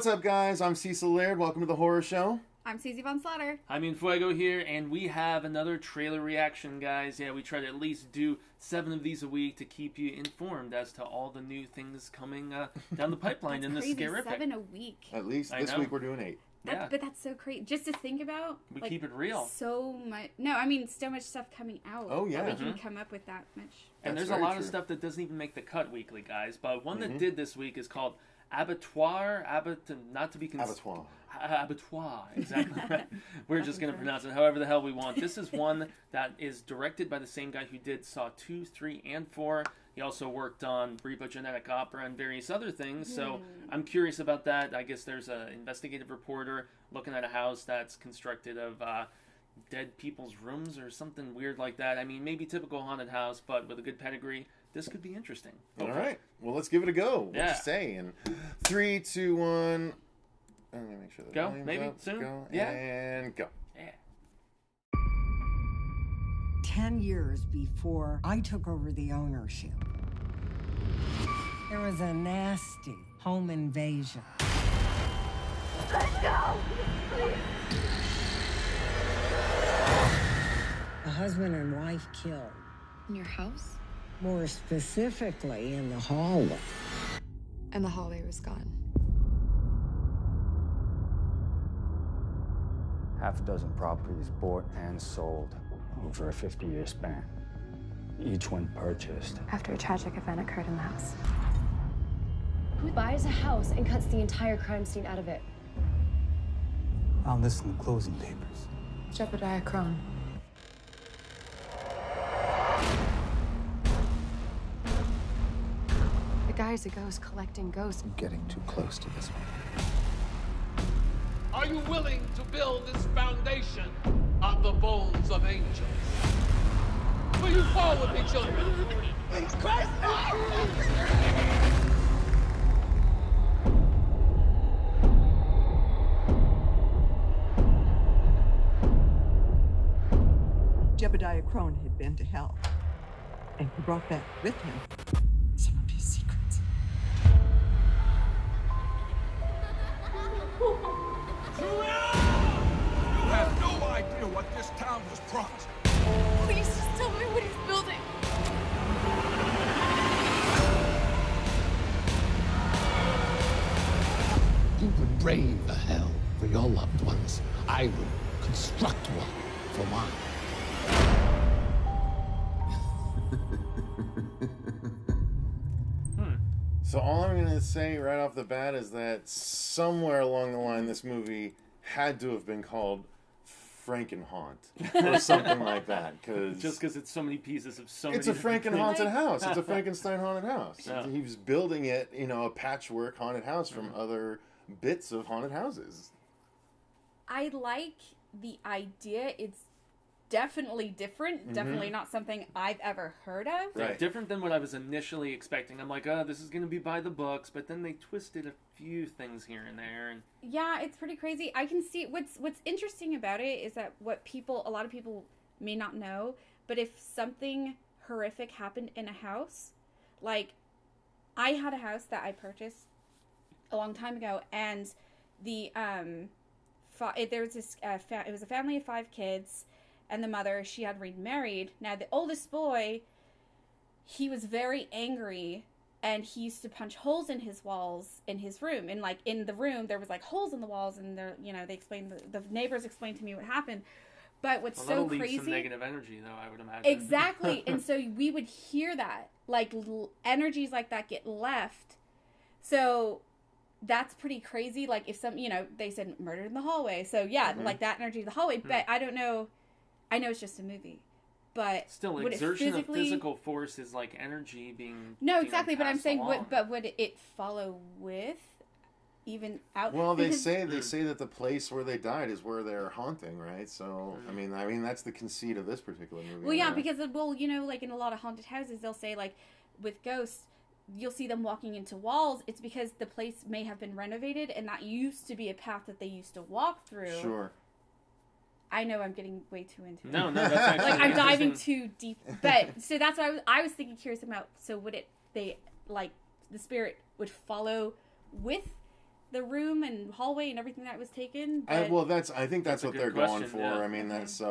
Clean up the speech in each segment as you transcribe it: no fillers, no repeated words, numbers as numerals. What's up, guys? I'm Cecil Laird. Welcome to The Horror Show. I'm Susie Von Slaughter. I'm Jaime En Fuego here, and we have another trailer reaction, guys. Yeah, we try to at least do 7 of these a week to keep you informed as to all the new things coming down the pipeline in the scarific. 7 a week. At least this week we're doing 8. Yeah. But that's so crazy. Just to think about. We like, keep it real. So much. No, I mean, so much stuff coming out. Oh, yeah. That we can come up with that much. And that's there's a lot of stuff that doesn't even make the cut weekly, guys. But one that did this week is called Abattoir, not to be Abattoir. Abattoir, exactly. Right. We're just going to pronounce it however the hell we want. This is one that is directed by the same guy who did Saw 2, 3, and 4. He also worked on Reba Genetic Opera and various other things, so I'm curious about that. I guess there's an investigative reporter looking at a house that's constructed of dead people's rooms or something weird like that. I mean, maybe typical haunted house, but with a good pedigree. This could be interesting. Hopefully. All right. Well, let's give it a go. What you say? And 3, 2, 1. I'm gonna make sure that go. Maybe up. Soon. Go. Yeah. And go. Yeah. 10 years before I took over the ownership, there was a nasty home invasion. Let's go. Please. A husband and wife killed. In your house? More specifically, in the hallway. And the hallway was gone. Half a dozen properties bought and sold over a 50-year span. Each one purchased after a tragic event occurred in the house. Who buys a house and cuts the entire crime scene out of it? Found this in the closing papers. Jebediah Krohn. Guy's a ghost collecting ghosts. I'm getting too close to this one. Are you willing to build this foundation on the bones of angels? Will you fall with me, children? Please, Christ! Jebediah Krohn had been to hell, and he brought back with him some of his secrets. What this town was promised. Please just tell me what he's building. You would brave a hell for your loved ones. I would construct one for mine. So all I'm gonna say right off the bat is that somewhere along the line this movie had to have been called Frankenhaunt or something like that, because just because it's so many pieces of so it's many. It's a Frankenhaunted house. It's a Frankenstein haunted house. Yeah. He was building it, you know, a patchwork haunted house from other bits of haunted houses. I like the idea. It's definitely different. Definitely not something I've ever heard of. Right. Different than what I was initially expecting. I'm like, oh, this is going to be by the books, but then they twisted a few things here and there. And yeah, it's pretty crazy. I can see what's interesting about it is that a lot of people may not know, but if something horrific happened in a house, like I had a house that I purchased a long time ago, and it was a family of 5 kids. And the mother, she had remarried. Now, the oldest boy, he was very angry, and he used to punch holes in his walls in his room. And, like, in the room, there was, like, holes in the walls, and, you know, the neighbors explained to me what happened. But what's so crazy... That'll leave some negative energy, though, I would imagine. Exactly. And so we would hear that. Like, energies like that get left. So... That's pretty crazy. Like, if some... You know, they said murdered in the hallway. So, yeah, like, that energy in the hallway. But I don't know... I know it's just a movie, but still, exertion of physical force is like energy being but I'm saying, but would it follow with even out? Well, they say that the place where they died is where they're haunting, right? So I mean that's the conceit of this particular movie. Well, yeah, because you know, like in a lot of haunted houses, they'll say like with ghosts, you'll see them walking into walls. It's because the place may have been renovated, and that used to be a path that they used to walk through. Sure. I know I'm getting way too into it. No, that's actually like I'm diving too deep. But so that's what I was thinking, curious about. So would the spirit would follow with the room and hallway and everything that was taken. I think that's what they're going for. Yeah. I mean, that's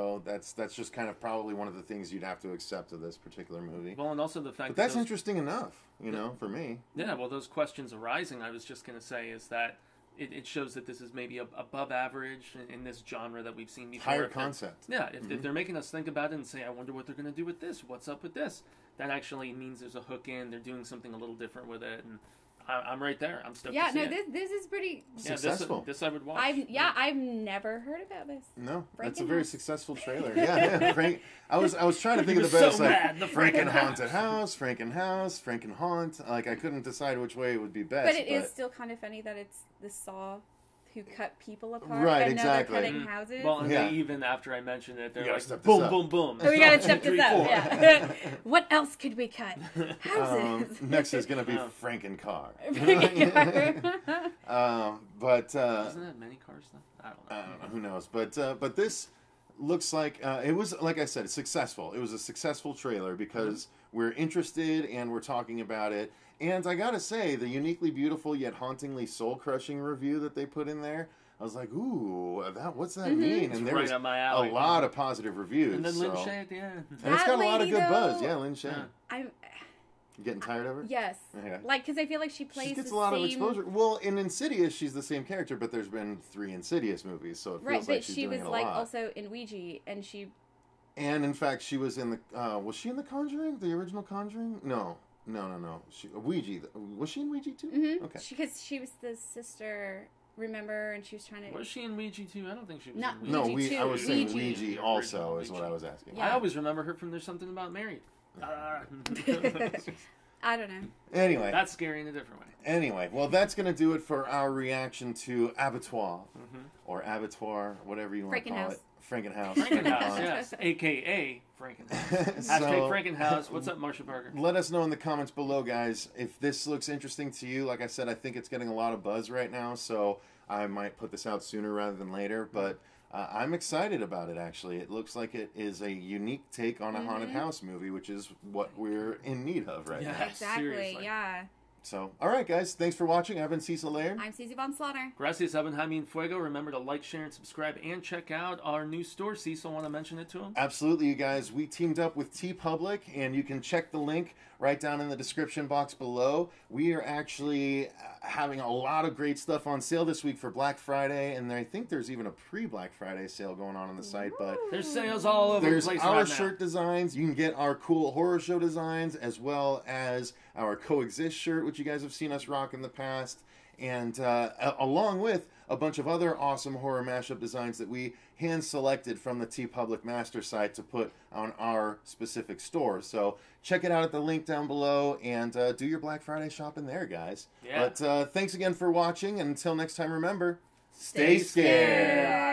just kind of probably one of the things you'd have to accept of this particular movie. Well, and also the fact that that's interesting enough, you know, for me. Yeah, well, those questions arising, I was just going to say, is that it shows that this is maybe above average in this genre that we've seen before. Higher concept. Yeah, if they're making us think about it and say, I wonder what they're going to do with this, what's up with this, that actually means there's a hook in, they're doing something a little different with it, and... I'm right there. I'm stoked. Yeah, this is pretty successful. Yeah, this I would watch. I've never heard about this. No, that's a very successful trailer. Yeah, Frank. I was trying to think of the best. So like the Franken Haunted House, Franken House, Franken Haunt. Like I couldn't decide which way it would be best. But it is still kind of funny that it's the Saw who cut people apart. Right, exactly. Now they're cutting houses. Well, and they, even after I mentioned it, they're like, boom, boom, boom. We gotta step this up. Yeah. What else could we cut? Houses. Next is gonna be Franken-Car. Isn't that many cars though? I don't know. Who knows? But this looks like it was, like I said, successful. It was a successful trailer because we're interested and we're talking about it. And I gotta say, the uniquely beautiful yet hauntingly soul-crushing review that they put in there, I was like, ooh, what's that mean? And there was a lot of positive reviews. And then Lin Shaye at the end. And it's got a lot of good buzz. Yeah, Lin Shaye. I'm getting tired of her? Yes. Yeah. Like, because I feel like she plays the same... She gets a lot of exposure. Well, in Insidious, she's the same character, but there's been 3 Insidious movies, so it feels like she's doing a lot. Right, but she was, like, also in Ouija, and she... And, in fact, she was in the... was she in The Conjuring? The original Conjuring? No. No. Ouija. Was she in Ouija too? Mm-hmm. Okay. Because she was the sister, remember, and she was trying to... Was she in Ouija too? I don't think she was in Ouija. I was saying Ouija also is what I was asking. Yeah. I always remember her from There's Something About Mary. I don't know. Anyway. That's scary in a different way. Anyway, well, that's going to do it for our reaction to Abattoir. Mm-hmm. Or Abattoir, whatever you want to call it. Frankenhouse. Frankenhouse, yes. A.K.A. Frankenhouse. So, # Frankenhouse. What's up, Marcia Parker? Let us know in the comments below, guys, if this looks interesting to you. Like I said, I think it's getting a lot of buzz right now, so I might put this out sooner rather than later. But I'm excited about it, actually. It looks like it is a unique take on a haunted house movie, which is what we're in need of right now. Exactly, yeah. So, all right, guys. Thanks for watching. I've been Cecil Laird. I'm Susie Von Slaughter. Gracias. I've been Jaime En Fuego. Remember to like, share, and subscribe, and check out our new store. Cecil, want to mention it to him? Absolutely, you guys. We teamed up with TeePublic, and you can check the link right down in the description box below. We are actually having a lot of great stuff on sale this week for Black Friday, and I think there's even a pre-Black Friday sale going on the site. But there's sales all over the place right now. There's our shirt designs. You can get our cool horror show designs, as well as our Coexist shirt, which you guys have seen us rock in the past, and along with a bunch of other awesome horror mashup designs that we hand-selected from the TeePublic master site to put on our specific store. So check it out at the link down below, and do your Black Friday shopping there, guys. Yeah. But thanks again for watching, and until next time, remember, stay scared.